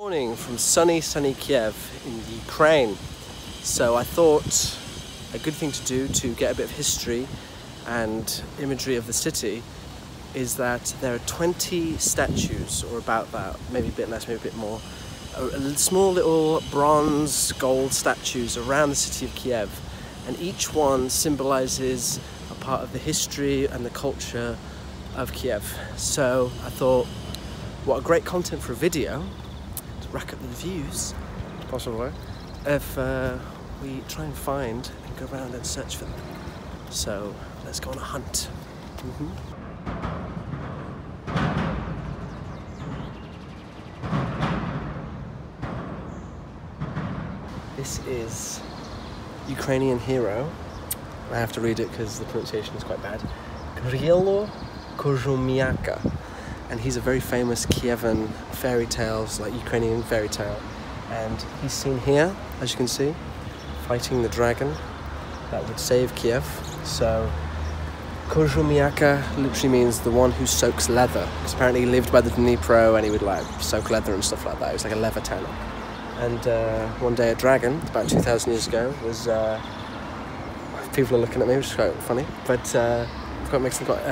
Morning from sunny Kiev in Ukraine. So I thought a good thing to do to get a bit of history and imagery of the city is that there are 20 statues, or about that, maybe a bit less, maybe a bit more, small little bronze, gold statues around the city of Kiev, and each one symbolizes a part of the history and the culture of Kiev. So I thought, what a great content for a video. Rack up the views, possibly, if we try and find and go around and search for them. So let's go on a hunt. This is Ukrainian hero. I have to read it because the pronunciation is quite bad. Kozhumyaka. And he's a very famous Kievan fairy tales, like Ukrainian fairy tale. And he's seen here, as you can see, fighting the dragon that would save Kiev. So Kozhumyaka literally means the one who soaks leather, because apparently he lived by the Dnipro and he would like soak leather and stuff like that. It was like a leather tanner. And one day a dragon, about 2,000 years ago, was... people are looking at me, which is quite funny, but quite makes them quite...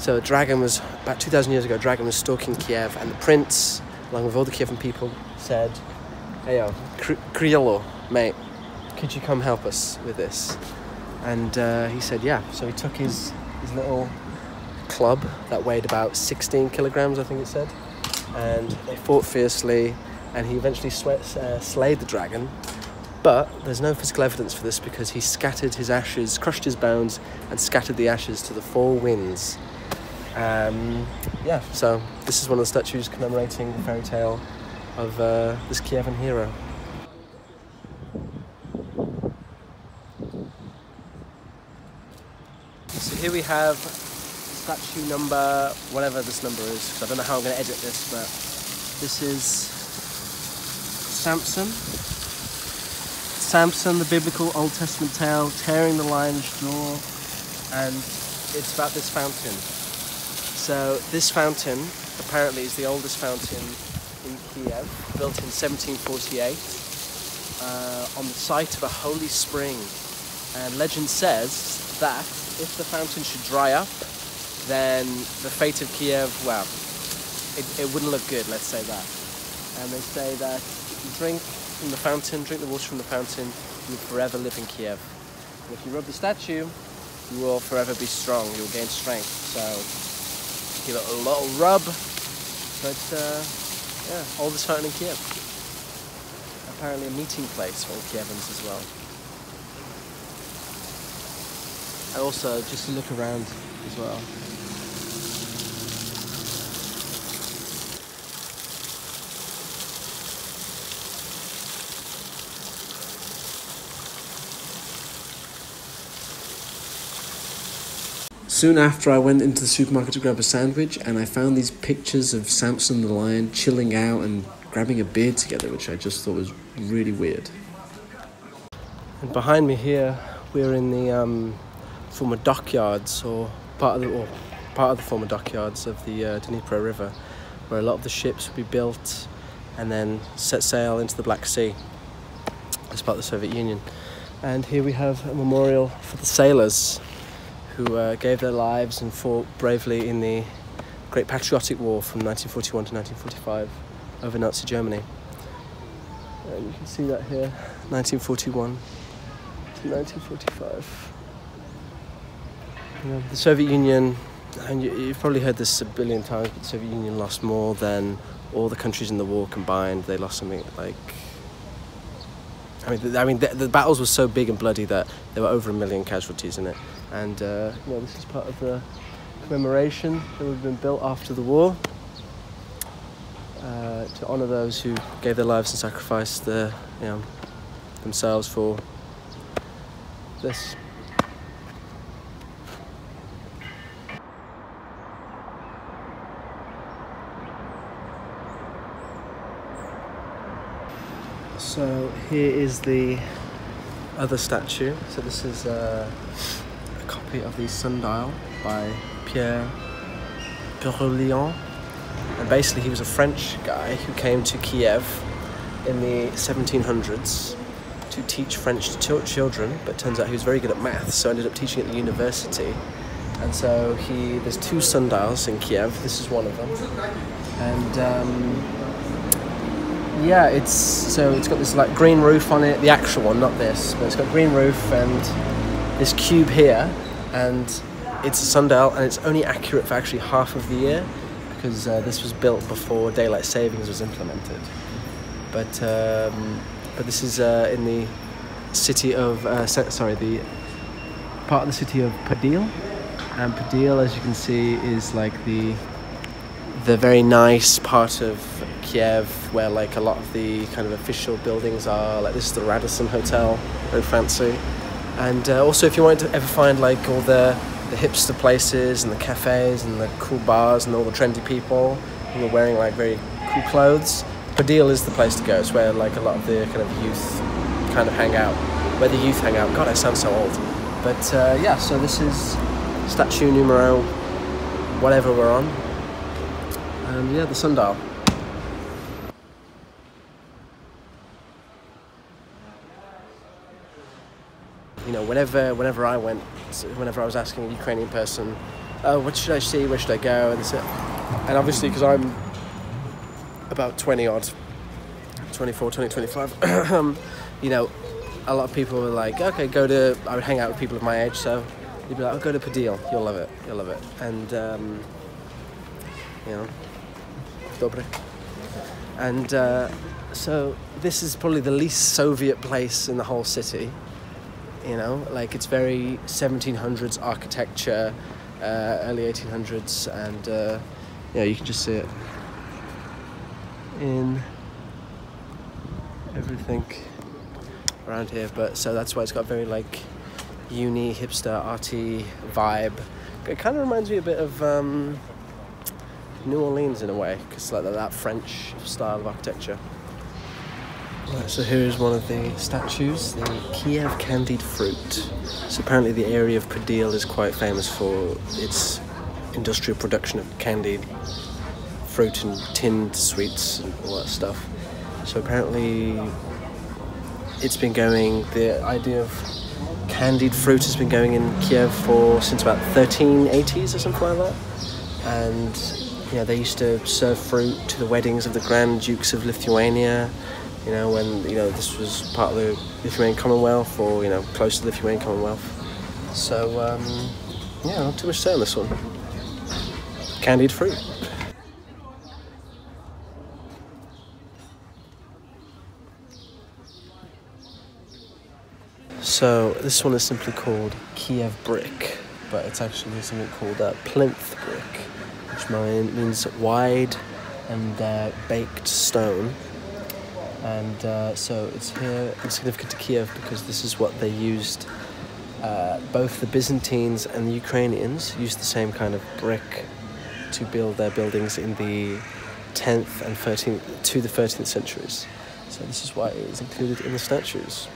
So a dragon was, about 2,000 years ago, a dragon was stalking Kiev, and the prince, along with all the Kievan people, said, "Hey yo, Kriolo, mate, could you come help us with this?" And he said, yeah. So he took his little club that weighed about 16 kilograms, I think it said, and they fought fiercely, and he eventually slayed the dragon. But there's no physical evidence for this because he scattered his ashes, crushed his bones, and scattered the ashes to the four winds. Yeah, so this is one of the statues commemorating the fairy tale of this Kievan hero. So here we have statue number, whatever this number is, so I don't know how I'm going to edit this, but this is Samson, the biblical Old Testament tale, tearing the lion's jaw, and it's about this fountain. So this fountain apparently is the oldest fountain in Kiev, built in 1748 on the site of a holy spring. And legend says that if the fountain should dry up, then the fate of Kiev, well, it wouldn't look good, let's say that. And they say that if you drink the water from the fountain, you will forever live in Kiev. And if you rub the statue, you will forever be strong, you will gain strength. So. Give it a little rub, but yeah, all this fountain in Kiev. Apparently a meeting place for all Kievans as well. And also, just to look around as well. Soon after, I went into the supermarket to grab a sandwich, and I found these pictures of Samson the lion chilling out and grabbing a beer together, which I just thought was really weird. And behind me here, we're in the former dockyards, or part of the former dockyards of the Dnipro River, where a lot of the ships would be built and then set sail into the Black Sea as part of the Soviet Union. And here we have a memorial for the sailors who gave their lives and fought bravely in the Great Patriotic War from 1941 to 1945 over Nazi Germany. And you can see that here, 1941 to 1945. You know, the Soviet Union, and you've probably heard this a billion times, but the Soviet Union lost more than all the countries in the war combined. They lost something like... the battles were so big and bloody that there were over 1 million casualties in it. And you know, this is part of the commemoration that would have been built after the war to honour those who gave their lives and sacrificed themselves for this. So here is the other statue. So this is a copy of the sundial by Pierre Perolion, And basically he was a French guy who came to Kiev in the 1700s to teach French to children, but turns out he was very good at math, so ended up teaching at the university. And so he, there's two sundials in Kiev, this is one of them. And yeah, it's got this like green roof on it, the actual one, not this, but it's got green roof and this cube here, and it's a sundial, and it's only accurate for actually half of the year, because this was built before daylight savings was implemented. But this is in the city of, the part of the city of Podil. And Podil, as you can see, is like the very nice part of Kiev where like a lot of the kind of official buildings are. Like this is the Radisson Hotel, very fancy. And also, if you wanted to ever find like all the hipster places and the cafes and the cool bars and all the trendy people who are wearing like very cool clothes, Podil is the place to go. It's where like a lot of the kind of youth kind of hang out, where the youth hang out. God, I sound so old. But yeah, so this is statue numero whatever we're on. And yeah, the sundial. You know, whenever I was asking a Ukrainian person, oh, what should I see, where should I go? And, and obviously, because I'm about 20 odd, 24, 20, 25, you know, a lot of people were like, okay, I would hang out with people of my age, so you'd be like, oh, go to Podil, you'll love it. And, you know, Dobre. And so this is probably the least Soviet place in the whole city. You know, like it's very 1700s architecture, early 1800s, and yeah, you can just see it in everything around here. But so that's why it's got a very like uni hipster arty vibe. It kind of reminds me a bit of New Orleans in a way, because like that French style of architecture. Right, so here is one of the statues, the Kiev candied fruit. So apparently the area of Podil is quite famous for its industrial production of candied fruit and tinned sweets and all that stuff. So apparently it's been going, the idea of candied fruit has been going in Kiev since about 1380s or something like that. And yeah, they used to serve fruit to the weddings of the Grand Dukes of Lithuania. You know, when, you know, this was part of the Lithuanian Commonwealth, or, you know, close to the Lithuanian Commonwealth. So, yeah, not too much to say on this one. Candied fruit. So, this one is simply called Kiev brick, but it's actually something called plinth brick, which means wide and baked stone. And so it's here, it's significant to Kiev because this is what they used, both the Byzantines and the Ukrainians used the same kind of brick to build their buildings in the 10th and 13th, to the 13th centuries. So this is why it is included in the statues.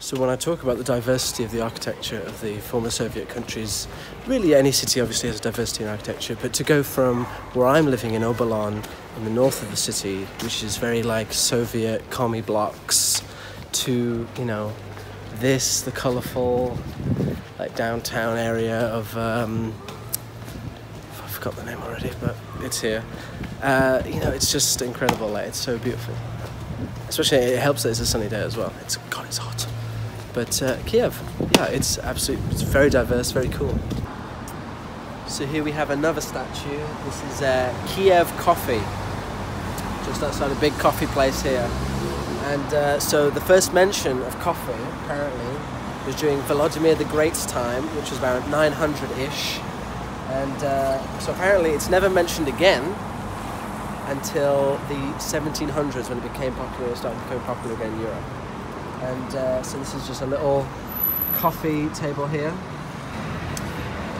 So when I talk about the diversity of the architecture of the former Soviet countries, really any city obviously has a diversity in architecture, but to go from where I'm living in Obolon, in the north of the city, which is very like Soviet commie blocks, to, you know, this, the colourful, like downtown area of, I forgot the name already, but it's here. You know, it's just incredible, like it's so beautiful. Especially it helps that it's a sunny day as well. It's, God, it's hot. But Kiev, yeah, it's absolutely, it's very diverse, very cool. So here we have another statue. This is Kiev Coffee, just outside a big coffee place here. And so the first mention of coffee, apparently, was during Vladimir the Great's time, which was about 900-ish. And so apparently it's never mentioned again until the 1700s when it became popular, it started to become popular again in Europe. And so this is just a little coffee table here.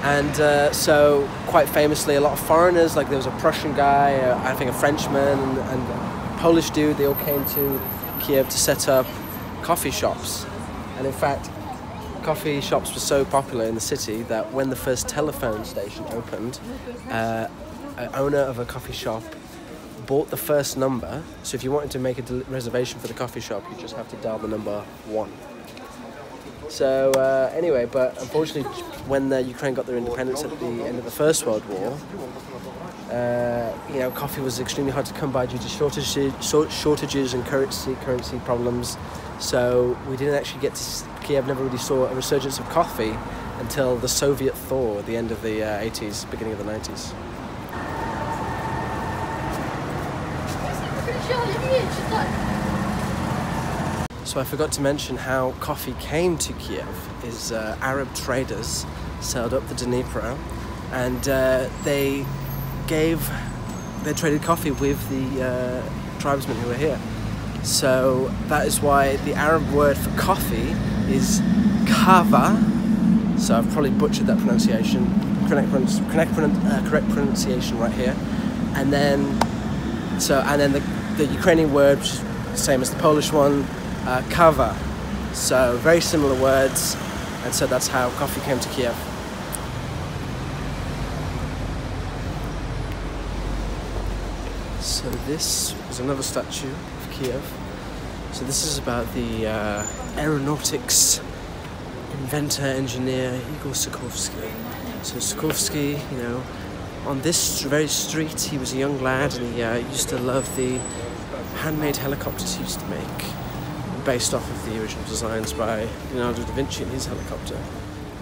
And so quite famously, a lot of foreigners, like there was a Prussian guy, I think a Frenchman, and a Polish dude, they all came to Kiev to set up coffee shops. And in fact, coffee shops were so popular in the city that when the first telephone station opened, an owner of a coffee shop bought the first number. So if you wanted to make a reservation for the coffee shop, you just have to dial the number 1. So anyway, but unfortunately, when Ukraine got their independence at the end of the First World War, you know, coffee was extremely hard to come by due to shortages and currency problems. So we didn't actually get to, Kiev never really saw a resurgence of coffee until the Soviet thaw at the end of the 80s, beginning of the 90s. So I forgot to mention how coffee came to Kiev is Arab traders sailed up the Dnipro and they traded coffee with the tribesmen who were here. So that is why the Arab word for coffee is kava. So I've probably butchered that pronunciation. Correct pronunciation right here. And then the Ukrainian word, which is the same as the Polish one, kava. So very similar words, and so that's how coffee came to Kiev. So this is another statue of Kiev. So this is about the aeronautics inventor, engineer, Igor Sikorsky. So Sikorsky, you know, on this very street, he was a young lad, and he used to love the handmade helicopters he used to make, based off of the original designs by Leonardo da Vinci and his helicopter.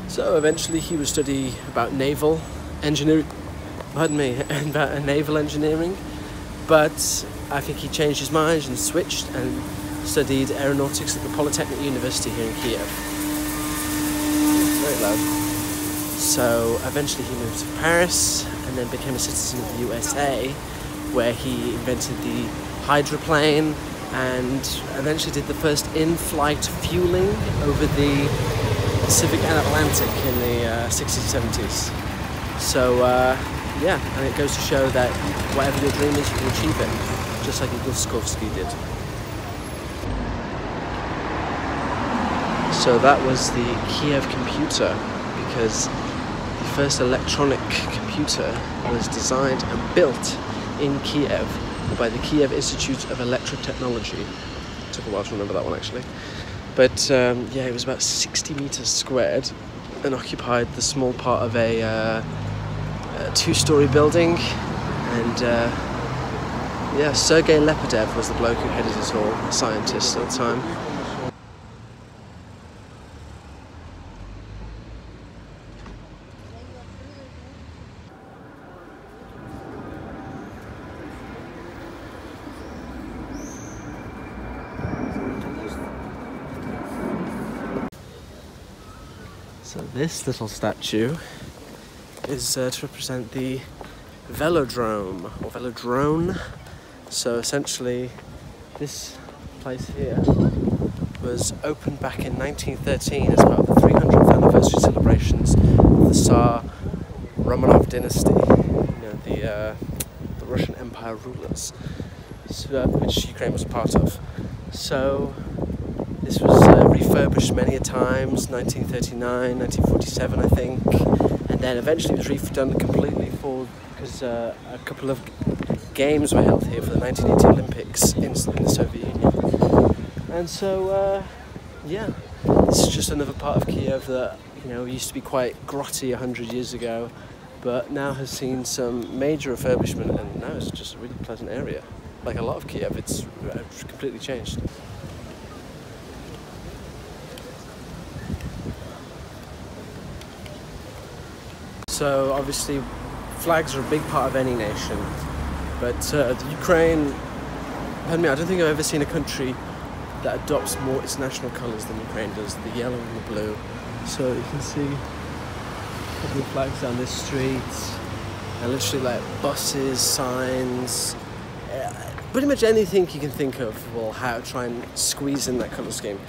So eventually he would study about naval engineering, but I think he changed his mind and switched and studied aeronautics at the Polytechnic University here in Kiev. Very loud. So eventually he moved to Paris and then became a citizen of the USA, where he invented the hydroplane and eventually did the first in-flight fueling over the Pacific and Atlantic in the 60s, 70s. So yeah, and it goes to show that whatever your dream is, you can achieve it, just like Igor Sikorsky did. So that was the Kiev computer, because the first electronic computer was designed and built in Kiev by the Kiev Institute of Electrotechnology. Took a while to remember that one, actually. But yeah, it was about 60 meters squared and occupied the small part of a two-story building. And yeah, Sergei Lebedev was the bloke who headed it all, a scientist at the time. So this little statue is to represent the velodrome, or velodrone. So essentially, this place here was opened back in 1913 as part of the 300th anniversary celebrations of the Tsar Romanov dynasty, you know, the Russian Empire rulers, which Ukraine was a part of. So this was refurbished many a times, 1939, 1947 I think, and then eventually it was redone completely because a couple of games were held here for the 1980 Olympics in the Soviet Union. And so yeah, this is just another part of Kiev that, you know, used to be quite grotty 100 years ago, but now has seen some major refurbishment, and now it's just a really pleasant area. Like a lot of Kiev, it's completely changed. So obviously flags are a big part of any nation, but Ukraine, pardon me, I don't think I've ever seen a country that adopts more its national colours than Ukraine does, the yellow and the blue. So you can see a couple of flags down this street, and literally like buses, signs, pretty much anything you can think of will try and squeeze in that colour scheme.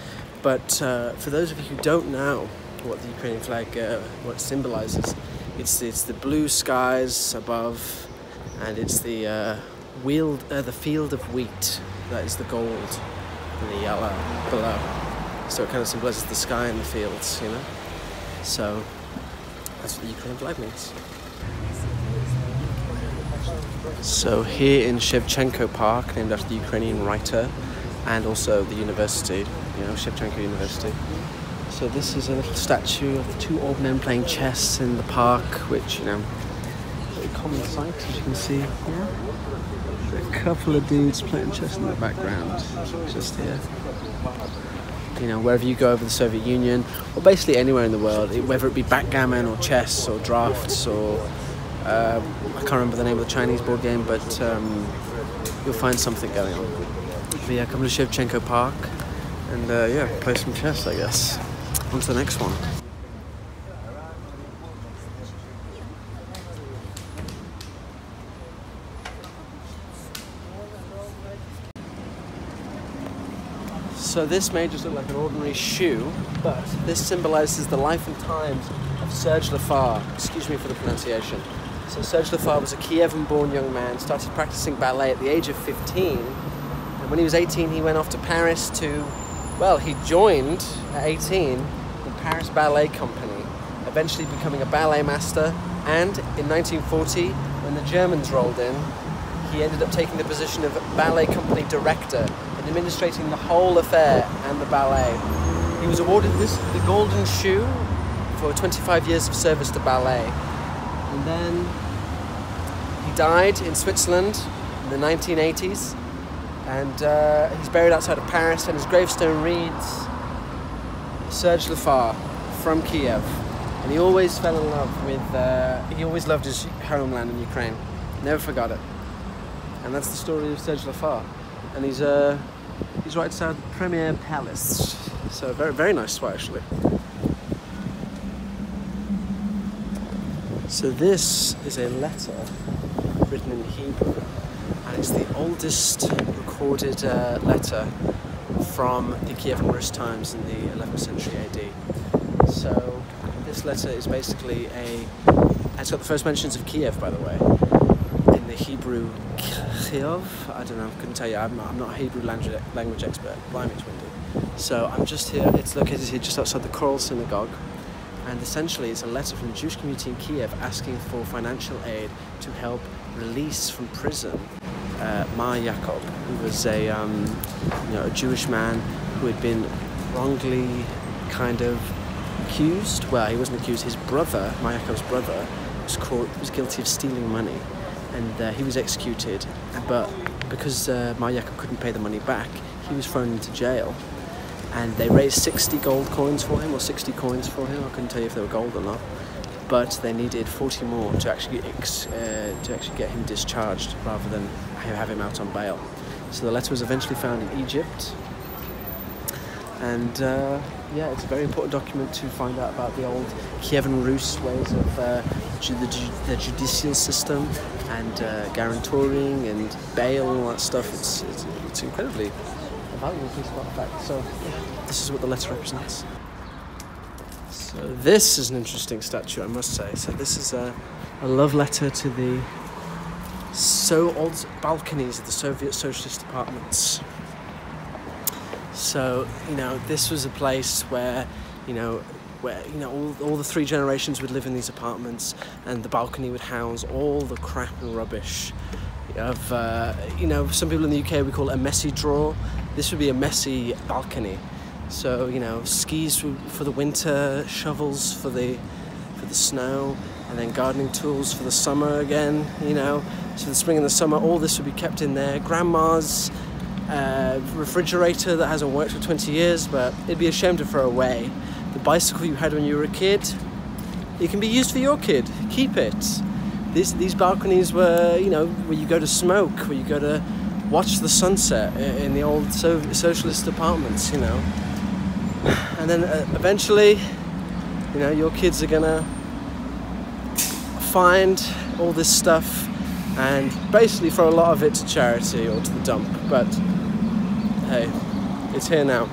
But for those of you who don't know what the Ukrainian flag, what it symbolises, it's the blue skies above, and it's the field of wheat that is the gold and the yellow below. So it kind of symbolizes the sky and the fields, you know? So that's what the Ukrainian flag means. So here in Shevchenko Park, named after the Ukrainian writer, and also the university, you know, Shevchenko University. So this is a little statue of two old men playing chess in the park, which, you know, is a common sight, as you can see here. There are a couple of dudes playing chess in the background, just here. You know, wherever you go over the Soviet Union, or basically anywhere in the world, whether it be backgammon or chess or drafts or, I can't remember the name of the Chinese board game, but you'll find something going on. But yeah, come to Shevchenko Park and yeah, play some chess, I guess. On to the next one. So this may just look like an ordinary shoe, but this symbolises the life and times of Serge Lifar. Excuse me for the pronunciation. So Serge Lifar was a Kievan-born young man, started practising ballet at the age of 15, and when he was 18 he went off to Paris to, well, he joined at 18 the Paris Ballet Company, eventually becoming a ballet master, and in 1940, when the Germans rolled in, he ended up taking the position of ballet company director, administrating the whole affair and the ballet. He was awarded the Golden Shoe for 25 years of service to ballet. And then he died in Switzerland in the 1980s, and he's buried outside of Paris, and his gravestone reads, Serge Lifar from Kiev. And he always fell in love with, he always loved his homeland in Ukraine, never forgot it. And that's the story of Serge Lifar. And he's right outside the Premier Palace. So very, very nice spot, actually. So this is a letter written in Hebrew, and it's the oldest recorded letter from the Kievan Rus times in the 11th century AD. So this letter is basically it's got the first mentions of Kiev, by the way, in the Hebrew I don't know, I couldn't tell you, I'm not a Hebrew language expert, blimey it's windy. So I'm just here, it's located here just outside the Coral Synagogue, and essentially it's a letter from the Jewish community in Kiev asking for financial aid to help release from prison Ma Yaakov, who was a Jewish man who had been wrongly kind of accused. Well, he wasn't accused, his brother, Ma Yaakov's brother, was caught, was guilty of stealing money. And he was executed, but because Ma Yaakov couldn't pay the money back, he was thrown into jail. And they raised 60 gold coins for him, or 60 coins for him, I couldn't tell you if they were gold or not, but they needed 40 more to actually get him discharged rather than have him out on bail. So the letter was eventually found in Egypt, and yeah, it's a very important document to find out about the old Kievan Rus ways of the judicial system and guarantoring and bail and all that stuff. It's incredibly a valuable piece of artifact. So yeah, this is what the letter represents. So this is an interesting statue, I must say. So this is a love letter to the old balconies of the Soviet Socialist apartments. So, you know, this was a place where, you know, all the three generations would live in these apartments, and the balcony would house all the crap and rubbish of, you know, some people in the UK would call it a messy drawer. This would be a messy balcony. So, you know, skis for the winter, shovels for the snow, and then gardening tools for the summer again, you know. So the spring and the summer, all this would be kept in there. Grandma's refrigerator that hasn't worked for 20 years, but it'd be a shame to throw away. The bicycle you had when you were a kid, it can be used for your kid. Keep it. These balconies were, you know, where you go to smoke, where you go to watch the sunset in the old socialist apartments, you know. And then eventually, you know, your kids are gonna find all this stuff and basically throw a lot of it to charity or to the dump, but hey, it's here now.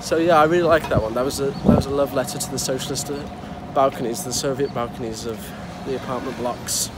So yeah, I really like that one. That was a love letter to the socialist balconies, the Soviet balconies of the apartment blocks.